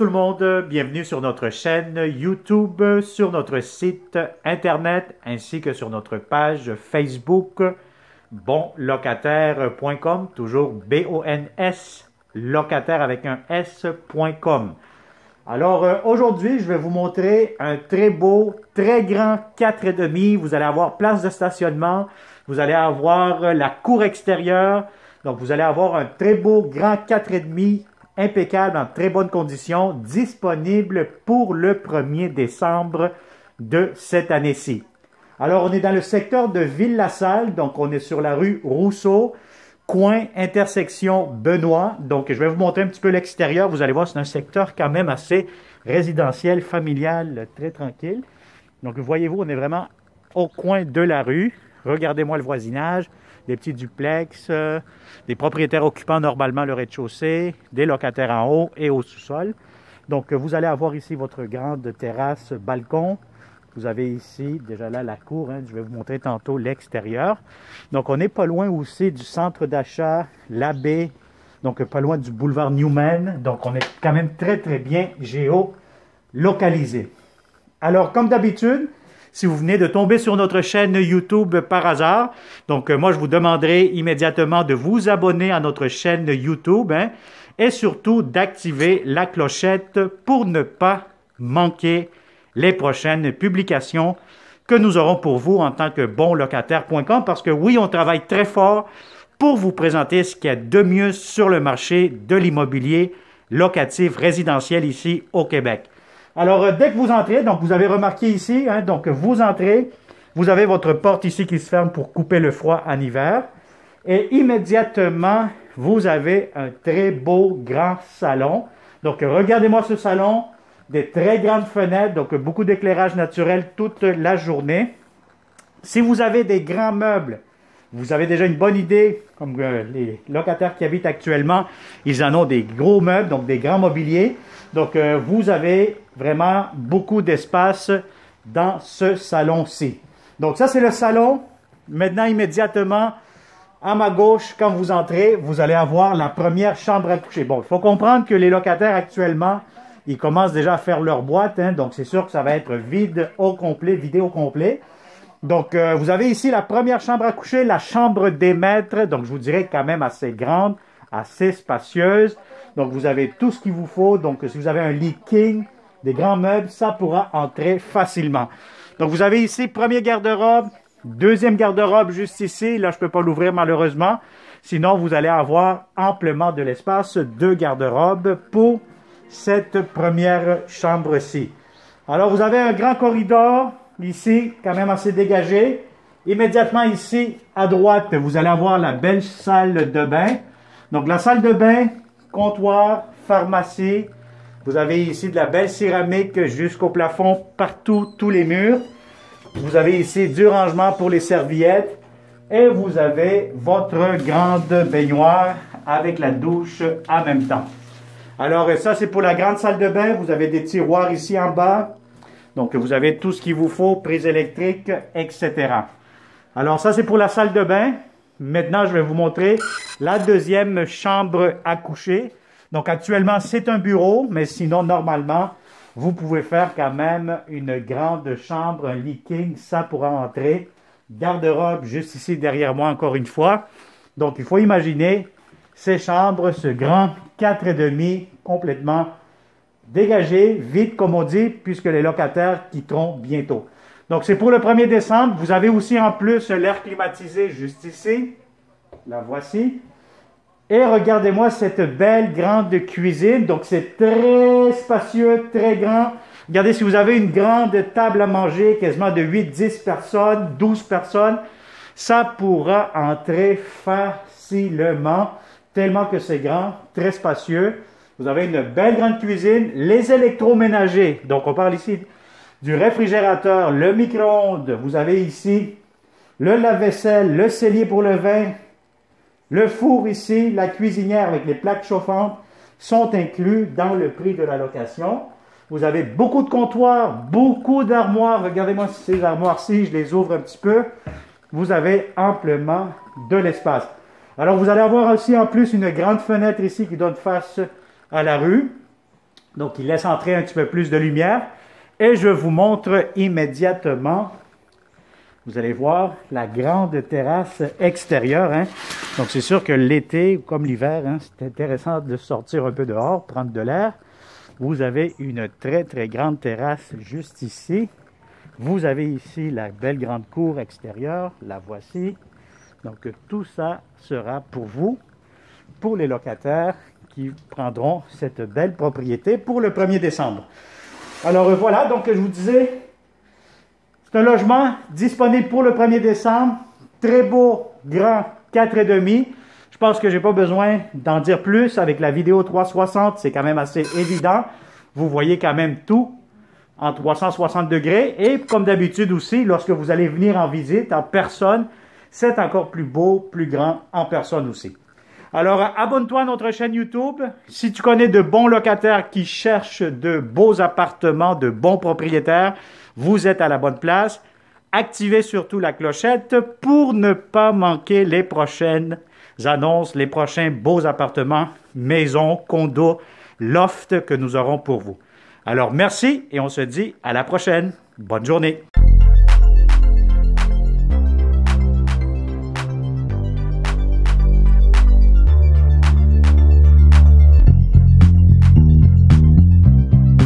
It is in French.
tout le monde, bienvenue sur notre chaîne YouTube, sur notre site internet ainsi que sur notre page Facebook bonslocataires.com, toujours B-O-N-S, locataire avec un S.com. Alors aujourd'hui, je vais vous montrer un très beau, très grand 4,5. Vous allez avoir place de stationnement, vous allez avoir la cour extérieure, donc vous allez avoir un très beau grand 4,5 impeccable, en très bonne condition, disponible pour le 1er décembre de cette année-ci. Alors, on est dans le secteur de Ville-la-Salle, donc on est sur la rue Rousseau, coin intersection Benoît. Donc, je vais vous montrer un petit peu l'extérieur. Vous allez voir, c'est un secteur quand même assez résidentiel, familial, très tranquille. Donc, voyez-vous, on est vraiment au coin de la rue. Regardez-moi le voisinage. Des petits duplex, des propriétaires occupant normalement le rez-de-chaussée, des locataires en haut et au sous-sol. Donc, vous allez avoir ici votre grande terrasse, balcon. Vous avez ici, déjà là, la cour. Hein, je vais vous montrer tantôt l'extérieur. Donc, on n'est pas loin aussi du centre d'achat La Baie, donc pas loin du boulevard Newman. Donc, on est quand même très, très bien géolocalisé. Alors, comme d'habitude, si vous venez de tomber sur notre chaîne YouTube par hasard, donc moi je vous demanderai immédiatement de vous abonner à notre chaîne YouTube, hein, et surtout d'activer la clochette pour ne pas manquer les prochaines publications que nous aurons pour vous en tant que bonslocataire.com, parce que oui, on travaille très fort pour vous présenter ce qu'il y a de mieux sur le marché de l'immobilier locatif résidentiel ici au Québec. Alors, dès que vous entrez, donc vous avez remarqué ici, hein, donc vous entrez, vous avez votre porte ici qui se ferme pour couper le froid en hiver. Et immédiatement, vous avez un très beau grand salon. Donc, regardez-moi ce salon, des très grandes fenêtres, donc beaucoup d'éclairage naturel toute la journée. Si vous avez des grands meubles, vous avez déjà une bonne idée, comme les locataires qui habitent actuellement, ils en ont des gros meubles, donc des grands mobiliers. Donc, vous avez vraiment beaucoup d'espace dans ce salon-ci. Donc, ça, c'est le salon. Maintenant, immédiatement, à ma gauche, quand vous entrez, vous allez avoir la première chambre à coucher. Bon, il faut comprendre que les locataires actuellement, ils commencent déjà à faire leur boîte, hein, donc c'est sûr que ça va être vide au complet, vidé au complet. Donc, vous avez ici la première chambre à coucher, la chambre des maîtres. Donc, je vous dirais quand même assez grande, assez spacieuse. Donc, vous avez tout ce qu'il vous faut. Donc, si vous avez un lit king, des grands meubles, ça pourra entrer facilement. Donc, vous avez ici premier garde-robe, deuxième garde-robe juste ici. Là, je ne peux pas l'ouvrir malheureusement. Sinon, vous allez avoir amplement de l'espace, deux garde-robes pour cette première chambre-ci. Alors, vous avez un grand corridor. Ici, quand même assez dégagé. Immédiatement ici, à droite, vous allez avoir la belle salle de bain. Donc, la salle de bain, comptoir, pharmacie. Vous avez ici de la belle céramique jusqu'au plafond, partout, tous les murs. Vous avez ici du rangement pour les serviettes. Et vous avez votre grande baignoire avec la douche en même temps. Alors, ça, c'est pour la grande salle de bain. Vous avez des tiroirs ici en bas. Donc, vous avez tout ce qu'il vous faut, prise électrique, etc. Alors, ça, c'est pour la salle de bain. Maintenant, je vais vous montrer la deuxième chambre à coucher. Donc, actuellement, c'est un bureau, mais sinon, normalement, vous pouvez faire quand même une grande chambre, un lit king, ça pourra entrer. Garde-robe juste ici derrière moi, encore une fois. Donc, il faut imaginer ces chambres, ce grand 4,5 complètement dégagé, vite comme on dit, puisque les locataires quitteront bientôt. Donc, c'est pour le 1er décembre. Vous avez aussi en plus l'air climatisé juste ici. La voici. Et regardez-moi cette belle grande cuisine. Donc, c'est très spacieux, très grand. Regardez, si vous avez une grande table à manger, quasiment de 8, 10 personnes, 12 personnes, ça pourra entrer facilement, tellement que c'est grand, très spacieux. Vous avez une belle grande cuisine, les électroménagers. Donc, on parle ici du réfrigérateur, le micro-ondes. Vous avez ici le lave-vaisselle, le cellier pour le vin, le four ici, la cuisinière avec les plaques chauffantes sont inclus dans le prix de la location. Vous avez beaucoup de comptoirs, beaucoup d'armoires. Regardez-moi ces armoires-ci, je les ouvre un petit peu. Vous avez amplement de l'espace. Alors, vous allez avoir aussi en plus une grande fenêtre ici qui donne face à la rue. Donc, il laisse entrer un petit peu plus de lumière. Et je vous montre immédiatement, vous allez voir, la grande terrasse extérieure. Hein. Donc, c'est sûr que l'été, comme l'hiver, hein, c'est intéressant de sortir un peu dehors, prendre de l'air. Vous avez une très, très grande terrasse juste ici. Vous avez ici la belle grande cour extérieure, la voici. Donc, tout ça sera pour vous, pour les locataires qui prendront cette belle propriété pour le 1er décembre. Alors, voilà, donc, je vous disais, c'est un logement disponible pour le 1er décembre. Très beau, grand, 4,5. Je pense que je n'ai pas besoin d'en dire plus. Avec la vidéo 360, c'est quand même assez évident. Vous voyez quand même tout en 360 degrés. Et comme d'habitude aussi, lorsque vous allez venir en visite en personne, c'est encore plus beau, plus grand en personne aussi. Alors, abonne-toi à notre chaîne YouTube. Si tu connais de bons locataires qui cherchent de beaux appartements, de bons propriétaires, vous êtes à la bonne place. Activez surtout la clochette pour ne pas manquer les prochaines annonces, les prochains beaux appartements, maisons, condos, lofts que nous aurons pour vous. Alors, merci et on se dit à la prochaine. Bonne journée.